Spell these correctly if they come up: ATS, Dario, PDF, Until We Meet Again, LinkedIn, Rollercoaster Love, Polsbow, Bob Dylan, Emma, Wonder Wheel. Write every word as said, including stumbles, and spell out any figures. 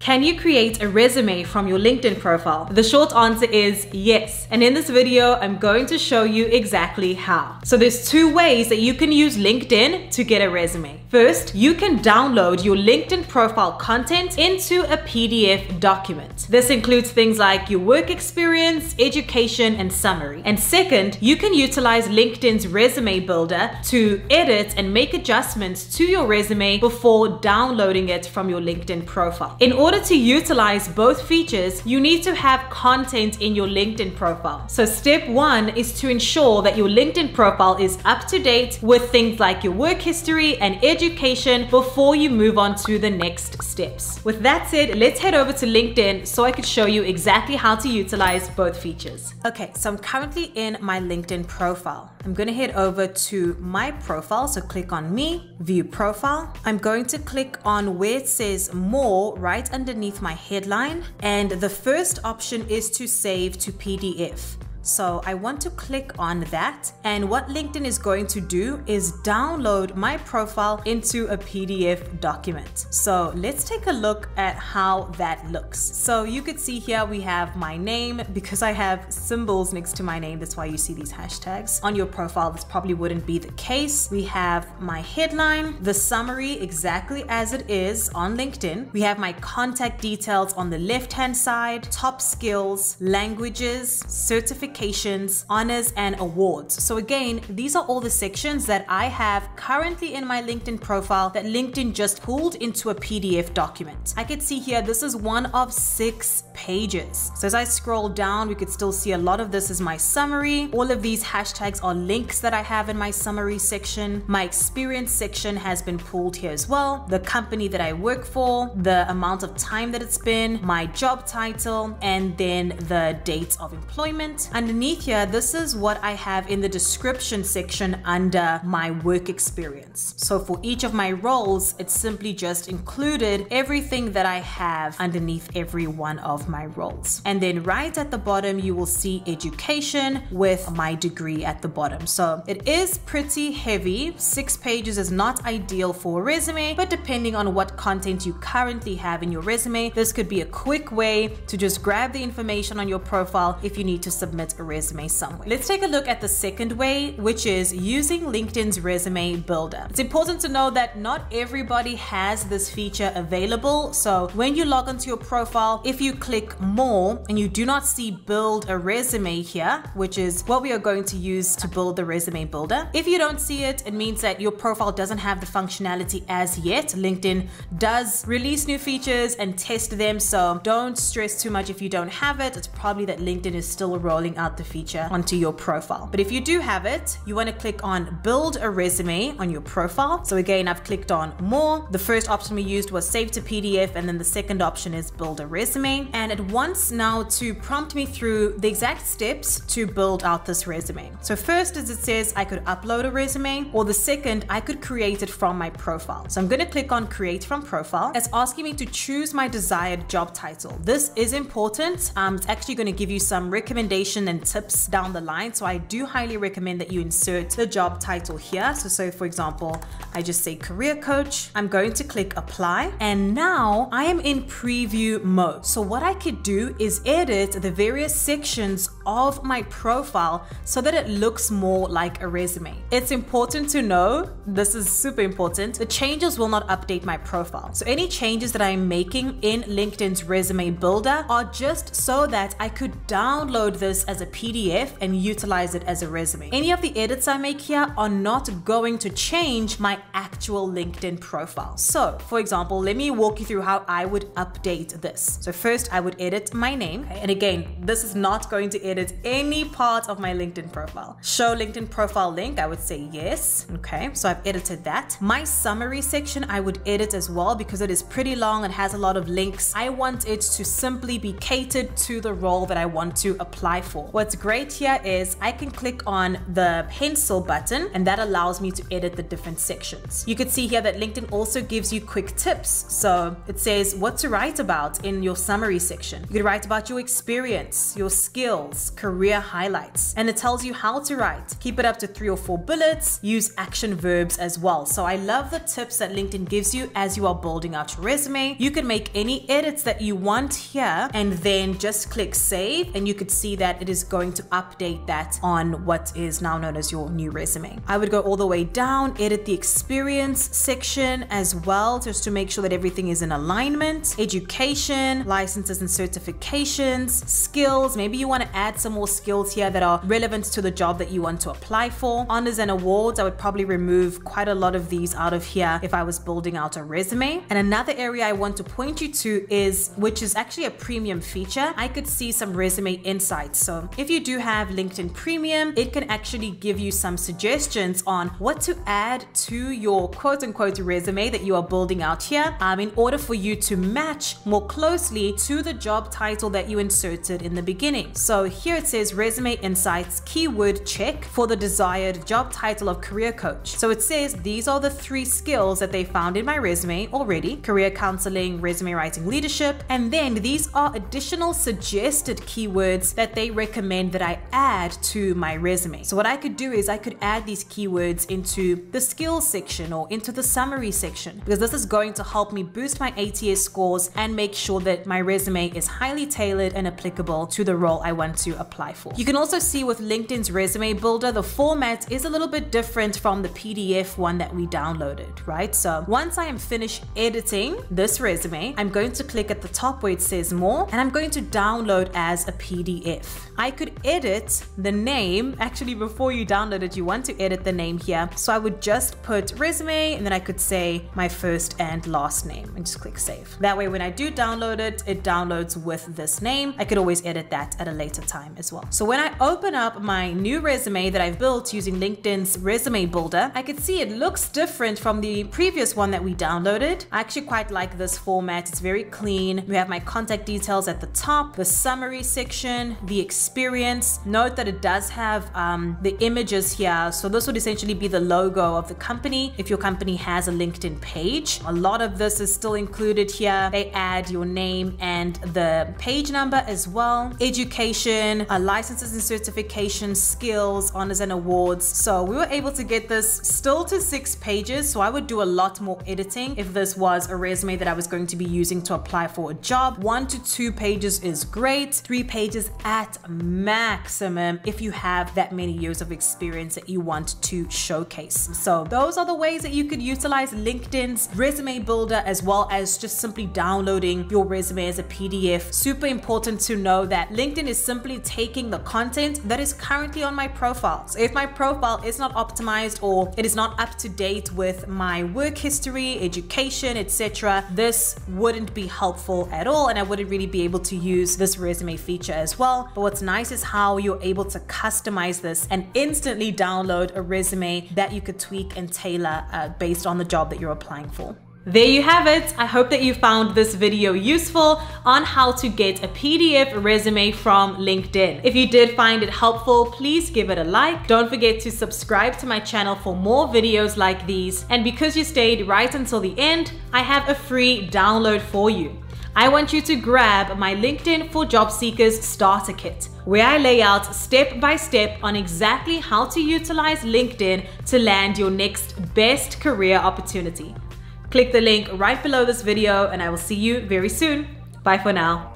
Can you create a resume from your LinkedIn profile? The short answer is yes. And in this video, I'm going to show you exactly how. So there's two ways that you can use LinkedIn to get a resume. First, you can download your LinkedIn profile content into a P D F document. This includes things like your work experience, education, and summary. And second, you can utilize LinkedIn's resume builder to edit and make adjustments to your resume before downloading it from your LinkedIn profile. In order In order to utilize both features, you need to have content in your LinkedIn profile. So step one is to ensure that your LinkedIn profile is up to date with things like your work history and education before you move on to the next steps. With that said, let's head over to LinkedIn so I could show you exactly how to utilize both features. Okay, so I'm currently in my LinkedIn profile. I'm gonna head over to my profile, so click on me, view profile. I'm going to click on where it says more right underneath my headline, and the first option is to save to P D F. So I want to click on that, and what LinkedIn is going to do is download my profile into a P D F document. So let's take a look at how that looks. So you could see here we have my name. Because I have symbols next to my name, that's why you see these hashtags. On your profile, this probably wouldn't be the case. We have my headline, the summary exactly as it is on LinkedIn. We have my contact details on the left-hand side, top skills, languages, certifications, honors, and awards. So again, these are all the sections that I have currently in my LinkedIn profile that LinkedIn just pulled into a P D F document. I could see here, this is one of six pages. So as I scroll down, we could still see a lot of this is my summary. All of these hashtags are links that I have in my summary section. My experience section has been pulled here as well. The company that I work for, the amount of time that it's been, my job title, and then the date of employment. Underneath here, this is what I have in the description section under my work experience. So for each of my roles, it's simply just included everything that I have underneath every one of my roles. And then right at the bottom, you will see education with my degree at the bottom. So it is pretty heavy. Six pages is not ideal for a resume, but depending on what content you currently have in your resume, this could be a quick way to just grab the information on your profile if you need to submit a resume somewhere. Let's take a look at the second way, which is using LinkedIn's resume builder. It's important to know that not everybody has this feature available. So when you log onto your profile, if you click more and you do not see build a resume here, which is what we are going to use to build the resume builder. If you don't see it, it means that your profile doesn't have the functionality as yet. LinkedIn does release new features and test them. So don't stress too much if you don't have it. It's probably that LinkedIn is still rolling out the feature onto your profile. But if you do have it, you want to click on build a resume on your profile. So again, I've clicked on more. The first option we used was save to P D F, and then the second option is build a resume. And it wants now to prompt me through the exact steps to build out this resume. So first, as it says, I could upload a resume, or the second, I could create it from my profile. So I'm going to click on create from profile. It's asking me to choose my desired job title. This is important. Um, it's actually going to give you some recommendations and tips down the line. So I do highly recommend that you insert the job title here. So, so for example, I just say career coach. I'm going to click apply. And now I am in preview mode. So what I could do is edit the various sections of my profile so that it looks more like a resume. It's important to know, this is super important, the changes will not update my profile. So any changes that I'm making in LinkedIn's resume builder are just so that I could download this as a P D F and utilize it as a resume. Any of the edits I make here are not going to change my actual LinkedIn profile. So for example, let me walk you through how I would update this. So first I would edit my name. And again, this is not going to edit any part of my LinkedIn profile. Show LinkedIn profile link, I would say yes. Okay, so I've edited that. My summary section I would edit as well because it is pretty long and has a lot of links. I want it to simply be catered to the role that I want to apply for. What's great here is I can click on the pencil button, and that allows me to edit the different sections. You could see here that LinkedIn also gives you quick tips. So it says what to write about in your summary section. You could write about your experience, your skills, career highlights, and it tells you how to write. Keep it up to three or four bullets, use action verbs as well. So I love the tips that LinkedIn gives you as you are building out your resume. You can make any edits that you want here and then just click save, and you could see that it is going to update that on what is now known as your new resume. I would go all the way down, edit the experience section as well, just to make sure that everything is in alignment. Education, licenses and certifications, skills. Maybe you want to add some more skills here that are relevant to the job that you want to apply for. Honors and awards, I would probably remove quite a lot of these out of here if I was building out a resume. And another area I want to point you to is, which is actually a premium feature, I could see some resume insights. So if you do have LinkedIn Premium, it can actually give you some suggestions on what to add to your quote unquote resume that you are building out here um, in order for you to match more closely to the job title that you inserted in the beginning. So here it says resume insights keyword check for the desired job title of career coach. So it says these are the three skills that they found in my resume already: career counseling, resume writing, leadership. And then these are additional suggested keywords that they recommend that I add to my resume. So what I could do is I could add these keywords into the skills section or into the summary section, because this is going to help me boost my A T S scores and make sure that my resume is highly tailored and applicable to the role I want to apply for. You can also see with LinkedIn's resume builder, the format is a little bit different from the P D F one that we downloaded, right? So once I am finished editing this resume, I'm going to click at the top where it says more, and I'm going to download as a P D F. I could edit the name. Actually, before you download it, you want to edit the name here. So I would just put resume, and then I could say my first and last name and just click save. That way, when I do download it, it downloads with this name. I could always edit that at a later time as well. So when I open up my new resume that I've built using LinkedIn's resume builder, I could see it looks different from the previous one that we downloaded. I actually quite like this format. It's very clean. We have my contact details at the top, the summary section, the experience. Note that it does have um, the images here. So this would essentially be the logo of the company if your company has a LinkedIn page. A lot of this is still included here. They add your name and the page number as well. Education, uh, licenses and certifications, skills, honors and awards. So we were able to get this still to six pages. So I would do a lot more editing if this was a resume that I was going to be using to apply for a job. One to two pages is great. Three pages at maximum if you have that many years of experience that you want to showcase. So those are the ways that you could utilize LinkedIn's resume builder, as well as just simply downloading your resume as a P D F. Super important to know that LinkedIn is simply taking the content that is currently on my profile. So if my profile is not optimized or it is not up to date with my work history, education, et cetera, this wouldn't be helpful at all, and I wouldn't really be able to use this resume feature as well. But what's nice is how you're able to customize this and instantly download a resume that you could tweak and tailor uh, based on the job that you're applying for. There you have it. I hope that you found this video useful on how to get a P D F resume from LinkedIn. If you did find it helpful, please give it a like. Don't forget to subscribe to my channel for more videos like these. And because you stayed right until the end, I have a free download for you. I want you to grab my LinkedIn for Job Seekers Starter Kit, where I lay out step by step on exactly how to utilize LinkedIn to land your next best career opportunity. Click the link right below this video, and I will see you very soon. Bye for now.